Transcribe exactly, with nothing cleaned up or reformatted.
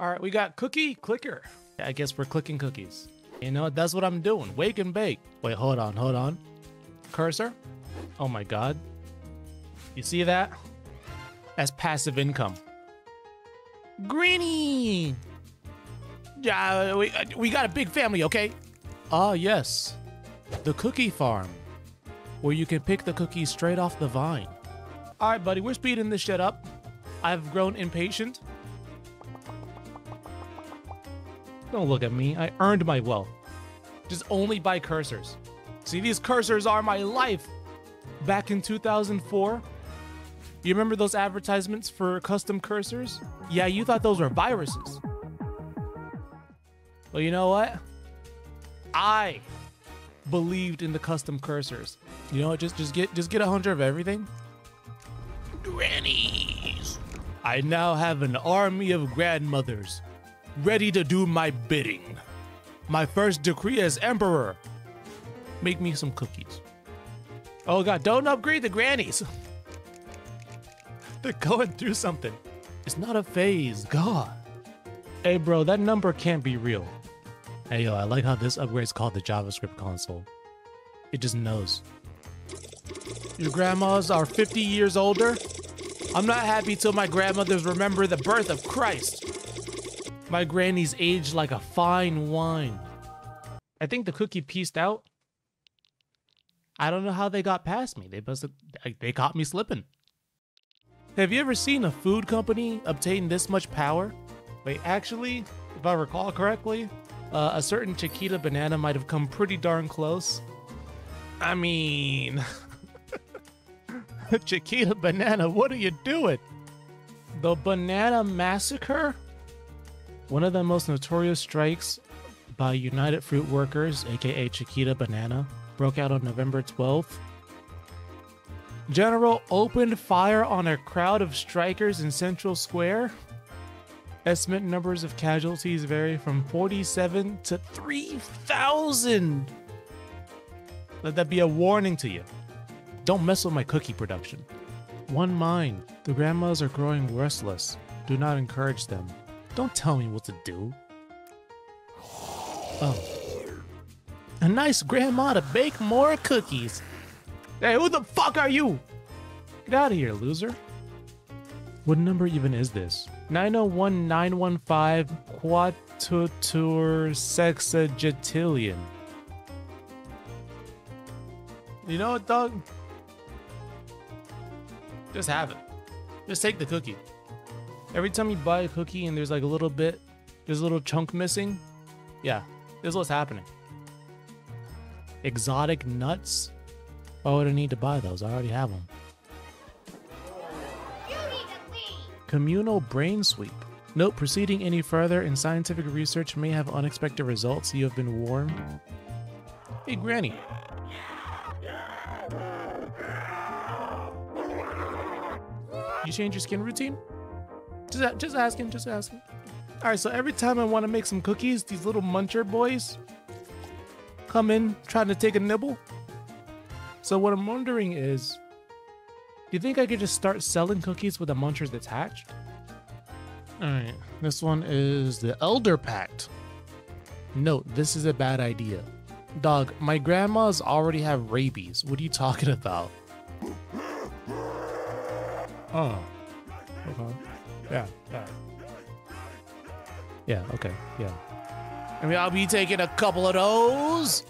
All right, we got Cookie Clicker. I guess we're clicking cookies. You know, that's what I'm doing. Wake and bake. Wait, hold on, hold on. Cursor. Oh my God. You see that? That's passive income. Granny. Uh, we, uh, we got a big family, okay? Ah, yes. The cookie farm, where you can pick the cookies straight off the vine. All right, buddy, we're speeding this shit up. I've grown impatient. Don't look at me. I earned my wealth. Just only by cursors. See, these cursors are my life. Back in two thousand four, you remember those advertisements for custom cursors? Yeah, you thought those were viruses. Well, you know what? I believed in the custom cursors. You know what? Just, just get, just get a hundred of everything. Grannies. I now have an army of grandmothers ready to do my bidding. My first decree as emperor. Make me some cookies. Oh God, don't upgrade the grannies. They're going through something. It's not a phase, God. Hey bro, that number can't be real. Hey yo, I like how this upgrade is called the JavaScript console. It just knows. Your grandmas are fifty years older? I'm not happy till my grandmothers remember the birth of Christ. My granny's aged like a fine wine. I think the cookie pieced out. I don't know how they got past me. They must have, they caught me slipping. Have you ever seen a food company obtain this much power? Wait, actually, if I recall correctly, uh, a certain Chiquita Banana might have come pretty darn close. I mean, Chiquita Banana, what are you doing? The Banana Massacre? One of the most notorious strikes by United Fruit Workers, aka Chiquita Banana, broke out on November twelfth. General opened fire on a crowd of strikers in Central Square. Estimate numbers of casualties vary from forty-seven to three thousand. Let that be a warning to you. Don't mess with my cookie production. One mind. The grandmas are growing restless. Do not encourage them. Don't tell me what to do. Oh. A nice grandma to bake more cookies. Hey, who the fuck are you? Get out of here, loser. What number even is this? nine oh one nine one five quatuor sexagetillion. You know what, dog? Just have it. Just take the cookie. Every time you buy a cookie and there's like a little bit, there's a little chunk missing. Yeah, this is what's happening. Exotic nuts? Why would I need to buy those? I already have them. You need to leave. Communal brain sweep. Note, proceeding any further in scientific research may have unexpected results. You have been warned. Hey, Granny. You change your skin routine? Just, just asking, just asking. All right, so every time I want to make some cookies, these little muncher boys come in trying to take a nibble. So what I'm wondering is, do you think I could just start selling cookies with the munchers attached? All right, this one is the Elder Pact. Note, this is a bad idea. Dog, my grandmas already have rabies. What are you talking about? Oh, okay. Yeah, yeah, yeah, okay, yeah. I mean, I'll be taking a couple of those.